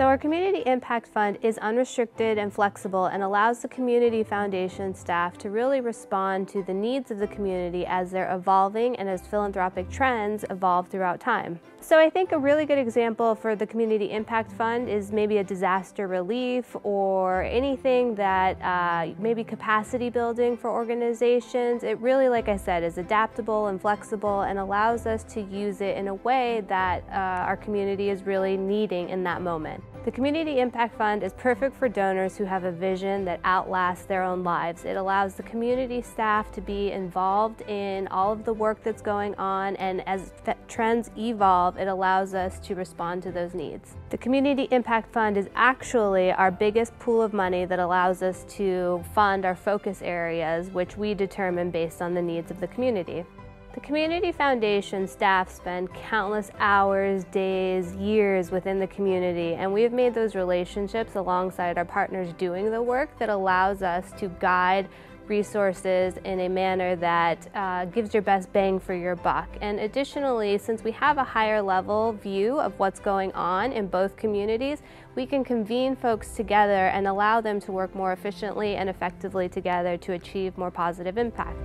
So our Community Impact Fund is unrestricted and flexible and allows the Community Foundation staff to really respond to the needs of the community as they're evolving and as philanthropic trends evolve throughout time. So I think a really good example for the Community Impact Fund is maybe a disaster relief or anything that maybe capacity building for organizations. It really, like I said, is adaptable and flexible and allows us to use it in a way that our community is really needing in that moment. The Community Impact Fund is perfect for donors who have a vision that outlasts their own lives. It allows the community staff to be involved in all of the work that's going on, and as trends evolve, it allows us to respond to those needs. The Community Impact Fund is actually our biggest pool of money that allows us to fund our focus areas, which we determine based on the needs of the community. The Community Foundation staff spend countless hours, days, years within the community, and we have made those relationships alongside our partners doing the work that allows us to guide resources in a manner that gives your best bang for your buck. And additionally, since we have a higher level view of what's going on in both communities, we can convene folks together and allow them to work more efficiently and effectively together to achieve more positive impact.